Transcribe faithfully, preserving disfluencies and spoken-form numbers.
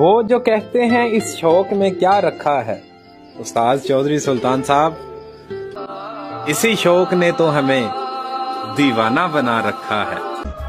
वो जो कहते हैं इस शौक में क्या रखा है। उस्ताद चौधरी सुल्तान साहब, इसी शौक ने तो हमें दीवाना बना रखा है।